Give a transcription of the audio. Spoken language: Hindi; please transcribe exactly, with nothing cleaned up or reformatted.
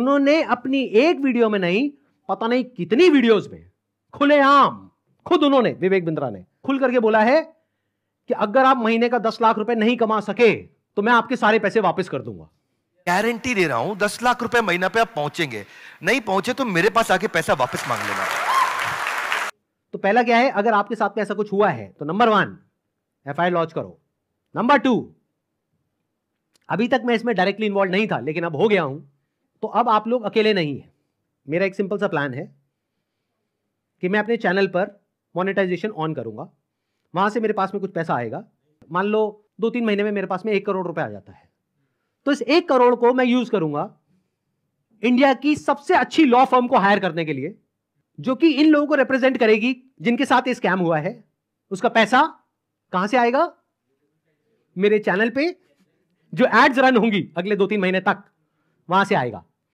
उन्होंने अपनी एक वीडियो में नहीं, पता नहीं कितनी वीडियोस में खुलेआम खुद उन्होंने, विवेक बिंद्रा ने खुल करके बोला है कि अगर आप महीने का दस लाख रुपए नहीं कमा सके तो मैं आपके सारे पैसे वापस कर दूंगा। गारंटी दे रहा हूं दस लाख रुपए महीना पे आप पहुंचेंगे, नहीं पहुंचे तो मेरे पास आके पैसा वापस मांग लेना। तो पहला क्या है, अगर आपके साथ में ऐसा कुछ हुआ है तो number one F I R launch करो। नंबर टू, अभी तक मैं इसमें डायरेक्टली इन्वॉल्व नहीं था लेकिन अब हो गया हूं, तो अब आप लोग अकेले नहीं है। मेरा एक सिंपल सा प्लान है कि मैं अपने चैनल पर मोनेटाइजेशन ऑन करूंगा, वहां से मेरे पास में कुछ पैसा आएगा। मान लो दो तीन महीने में मेरे पास में एक करोड़ रुपए आ जाता है, तो इस एक करोड़ को मैं यूज करूंगा इंडिया की सबसे अच्छी लॉ फर्म को हायर करने के लिए, जो कि इन लोगों को रिप्रेजेंट करेगी जिनके साथ ये स्कैम हुआ है। उसका पैसा कहां से आएगा? मेरे चैनल पे जो एड्स रन होंगी अगले दो तीन महीने तक, वहां से आएगा।